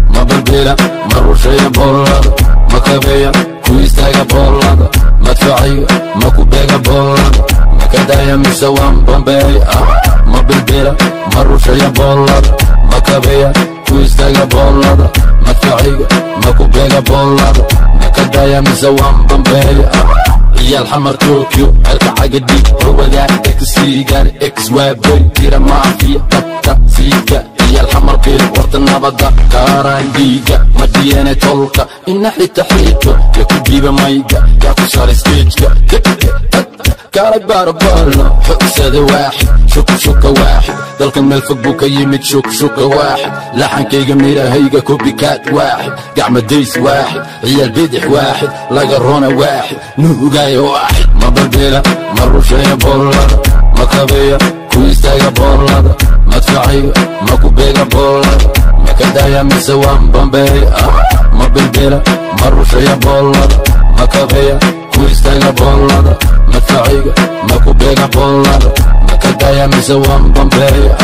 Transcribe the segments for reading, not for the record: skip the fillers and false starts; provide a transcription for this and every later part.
مضربيلا مروشية بولا مكابيا كويستايا بولا مدفعية مكوبيا بولا مكادايا مسوام بومبايا مضربيلا مروشية بولا مكابيا كويستايا بولا مدفعية مكوبيا بولا مكادايا مسوام بومبايا يا الحمر طوكيو القاع جديد هو ده اكس سيجار اكس واي بوي كده ما في بطه سيجا يا الحمر كيل ورد النبضه كاران ديجا مديانه طلقه النحل تحيته يا كبيبه مايجا يا كسر ستيجا كارب باربارنا حسد واحد شوك واحد ضلك من الفبوك يمد شوك واحد لحن كي جميله هيجا كوبيكات واحد قعم الديس واحد هي البدح واحد لا جرونا واحد نو جاي واحد مضربيلا مروشية بولا مكابية كويستايا بولا مدفعية مكوبيلا بولا مكدايا مسوام بامبيا مضربيلا مروشية بولا مكابية كويستايا بولا مدفعية مكوبيلا بولا مكدايا مسوام بامبيا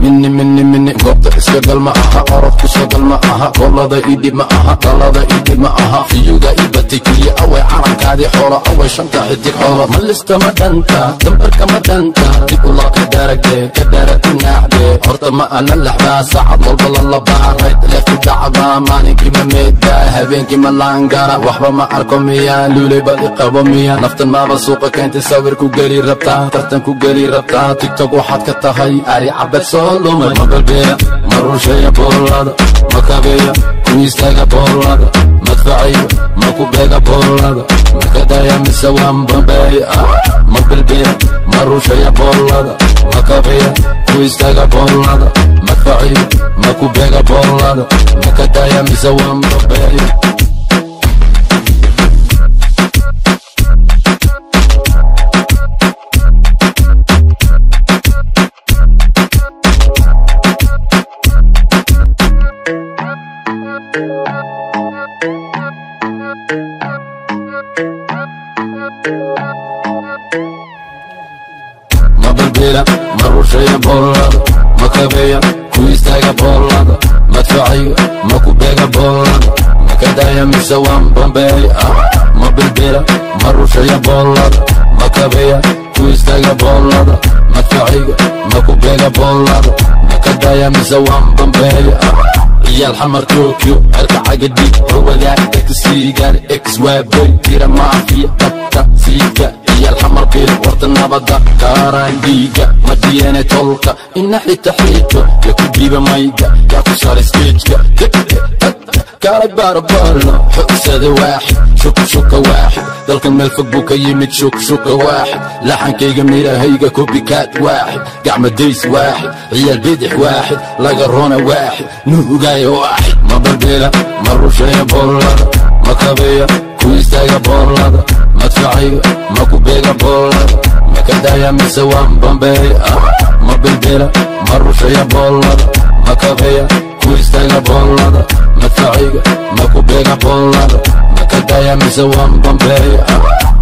مني قبضة اسكدل معها عرف كسدل معها قلده ايدي معها قلده ايدي معها فيوغا ايبتكي اوي عرق عادي حورة اوي شنطة حديك حورة ملستا مدنتا دمبركا مدنتا ديك الله كدارك دي كدارك الناعدي عرطة معنا اللحبا ساعد والبلا اللبا رايت ليفتي دعبا ماني كيما ميدا هبين كيما لانقارا وحبا معاركم ميا لولي بالي قابا ميا نفتن ما بسوقة كانت تساور كوغالي ربطا ترتن كوغالي ربطا تيك توك وحد كتاهي اري عبد صوت مضربيلا مروشية بولا مكابية كويستايا بولا مدفعية مكوبيا بولا مكدايا مسوام بامبايا مضربيلا مروشية بولا مكابية كويستايا بولا مدفعية مكوبيا بولا مكدايا مسوام بامبايا مضربيلا مروشية بولا مكابية كويستايا بولا مدفعية مكوبيا بولا مكدايا مسوام بامبايا مضربيلا مروشية بولا مكابية كويستايا بولا مدفعية مكوبيا بولا مكدايا مسوام بامبايا يا الحمر طوكيو القاع جديد هو ده اكس سيجار اكس واي بوي كده ما في بطه سيجا يا الحمر كيل ورد النبضه كاران ديجا مديانه طلقه النحل تحيته يا كبيبه مايجا يا كسر ستيجا كارب باربارنا حسد واحد شوك واحد ضلك من الفبوك يمد شوك واحد لحن كي جميله هيجا كوبيكات واحد قعم الديس واحد هي البدح واحد لا جرونا واحد نو جاي واحد مضربيلا مروشية بولا مكابية كويستايا بولا مدفعية مكوبيا بولا مكدايا مسوام بامبايا مضربيلا مروشية بولا مكابية كويستايا بولا مدفعية مكوبيا بولا مكدايا مسوام بامبايا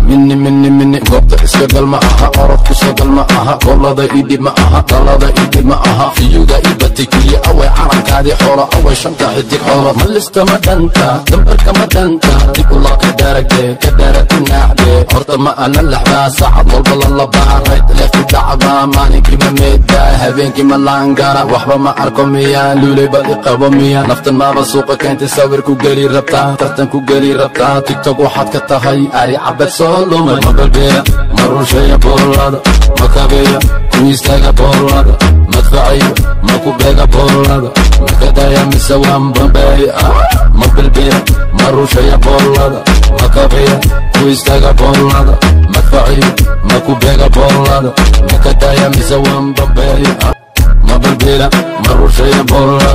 مني قبضة اسكدل معها عرف كسدل معها قلده ايدي معها قلده ايدي معها فيوغا ايبتكي اوي عرق عادي حورة اوي شنطة حديك حورة ملستا مدنتا دمبركا مدنتا ديك الله كدارك دي كدارك الناعدي عرطة معنا اللحبا ساعد والبلا اللبا رايت ليفتي دعبا ماني كيما ميدا هبين كيما لانقارا وحبا معاركم ميا لولي بالي قابا ميا نفتن ما بسوقة كانت تساور كوغالي ربطا ترتن كوغالي ربطا تيك توك وحد كتاهي اري عبد صوت مضربيلا مروشية بولا مكابية كويستايا بولا مدفعية مكوبيا بولا مكدايا مسوام بامبايا مضربيلا مروشية بولا مكابية كويستايا بولا مدفعية مكوبيا بولا مكدايا مسوام بامبايا مضربيلا مروشية بولا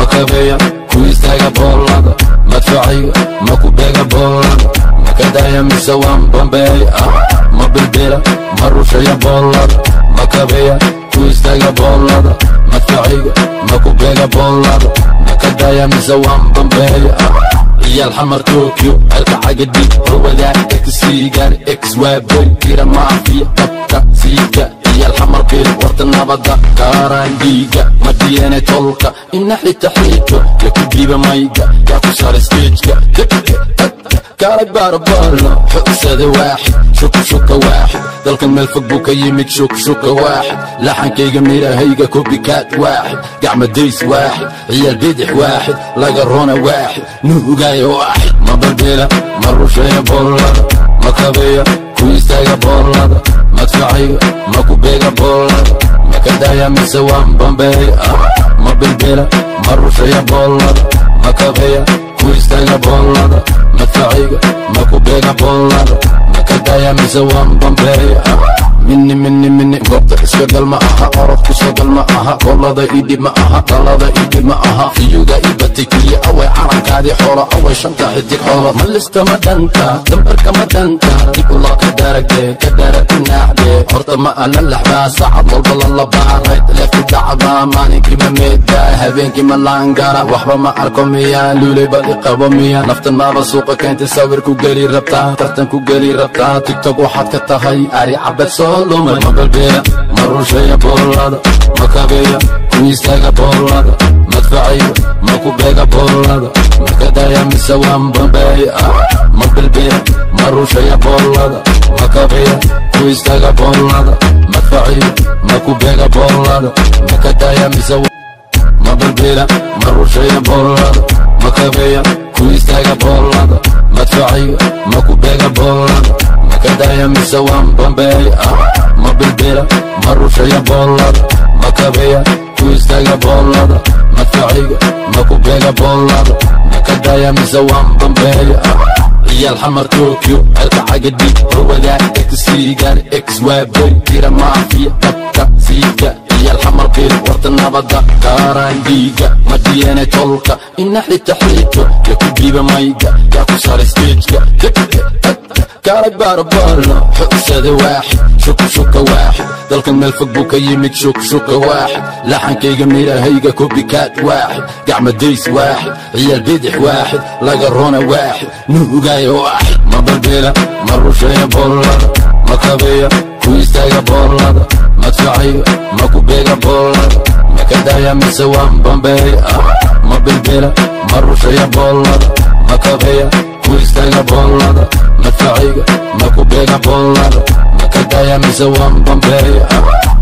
مكابية كويستايا بولا مدفعية مكوبيا بولا مكدايا مسوام بامبايا مضربيلا مروشية بولا مكابية كويستايا بولا مدفعية مكوبيا بولا مكدايا مسوام بامبايا عيال حمر طوكيو عرق عقدي هو ذا السيجار اكس وابن كيرا معفية تبقى سيجا عيال حمر بيل ورد النبضة كارانجيجا مدينة طلقة النحل تحريكو لكو جيبة مايجا ياكو شار سبيجا كارب باربارنا حقس هذا واحد شوك واحد ضلك الملفق بوكيمك شوك واحد لحن كي جميلة هيجا كوبي كات واحد قاع مدريس واحد عيال بيدح واحد لا قرونا واحد نو جاي واحد ما بديلة ما روشية بولا ما كبية كويستايا بولا ما دفاعية ما كوبية بولا ما كدايا مسوام بامبية ما بديلة ما روشية بولا ما كبية كويستايا بولا مدفعية ما كوبية بولارة ما كدايا مزوام بامبية مني قبضة اسكدل معها عرف كسدل معها بولادة ايدي معها طلادة ايدي معها فيودا ايبتكية اوي عرق هذي حورة اوي شنطة هديك حورة ملستا مدنتا دمبركا مدنتا ديك الله كدارك دي كدارك الناعدي حرطة مقالا اللحبا ساعة طلبة للا بعريت لفت دعبا ماني كيما ميدا هبين كيما لانقارة وحبا مع الكومية لولي بالقة بومية نفط النار سوقة كانت تصاور كوكالي ربطة ترتن كوكالي ربطة تيك توك وحط كتاهي اري عبد صولو ما بالبيع مروشية بولادة ما كبية كويستايا بولادة مدفعية ما كوبية بولادة ما كدايا مسوام بامبية ما بالبيع مروشية بولادة ما كبية كويستايا بولادة مدفعية ما كوبية بولادة ما كدايا مسوام ما بالبيع مروشية بولادة ما كبية كويستايا بولادة مدفعية ما كوبية بولادة ما كدايا مسوام بامبية ما بالبيرة ما روشية بولادة ما كبية كويستايا بولادة مدفعية ما كوبية بولادة ما كدايا مسوام بامبية عيال حمر طوكيو عرق عقدي هو ذا السيجار اكس وابن كيرا معفية تبقى سيجا عيال حمر بيل ورد النبضة كارانجيجا مدينة طلقة النحل تحريكو ياكو جيبة مايجا ياكو شار ستيجا كارك باربارنا حقس هذا واحد شوك واحد ضلك الملفق بوكيمك شوك واحد لحن كي جميلة هيجا كوبي كات واحد قاع مدريس واحد عيال بيدح واحد لا قرونا واحد نو جاي واحد ما بالبيلة ما روشية بولادة ما كبية كويستايا بولادة ما دفاعية ما كوبية بولادة ما كدايا مسوام بامبية ما بالبيلة ما روشية بولادة ما كبية كويستايا بولادة مدفعية ما كوبية بولادة ما كدايا مسوام بامبية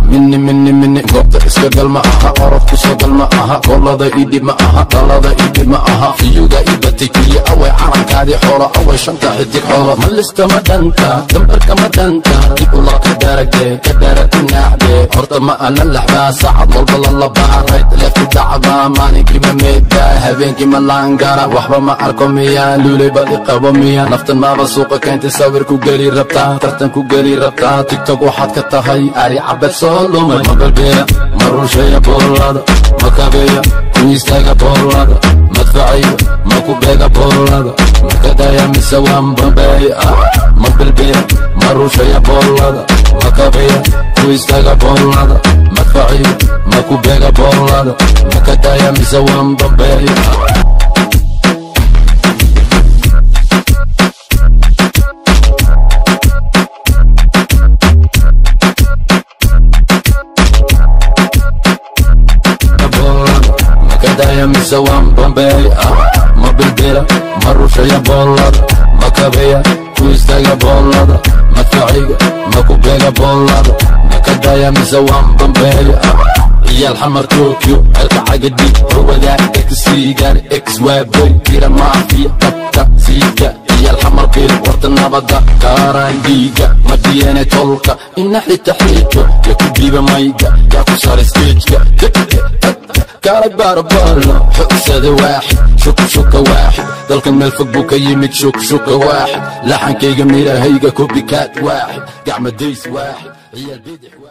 مني قبضة اسكدل معها عرف كسدل معها بولادة ايدي معها طلادة ايدي معها فيودا ايبتكية اوي عرق هذي حورة اوي شنطة هديك حورة ملستا مدنتا دمبركا مدنتا ديك الله كدارك دي كدارك الناعدي حرطة مقالا اللحبا ساعة طلبة للا بعريت لفت دعبا ماني كيما ميدا هبين كيما لانقارة وحبا مع الكومية لولي بالقة بومية نفط ما بسوقة كانت تصاور كوكالي ربطة ترتن كوكالي ربطة تيك توك وحط كتاهي اري عبد ما بالبيع ما روشية بولادة ما كبية كويستايا بولادة مدفعية ما كوبية بولادة ما كدايا مسوام بامبية ما بالبيع ما روشية بولادة ما كبية كويستايا بولادة مدفعية ما كوبية بولادة ما كدايا مسوام بامبية. كدايا مسوام بامبية ما بالبيرة ما روشية بولادة ما كبية كويستايا بولادة مدفعية ما كوبية بولادة ما كدايا مسوام بامبية عيال حمر طوكيو عرق عقدي هو ذا السيجار اكس وابن كيرا معفية تبقى سيجا عيال حمر بيل ورد النبضة كارانجيجا مدينة طلقة النحل تحريكو ياكو جيبة مايجا ياكو شار ستيجا كارك باربارنا حقس هذا واحد شوك واحد ضلك الملفق بوكيمك شوك واحد لحن كي جميلة هيجا كوبي كات واحد قاع مدريس واحد عيال بيدح واحد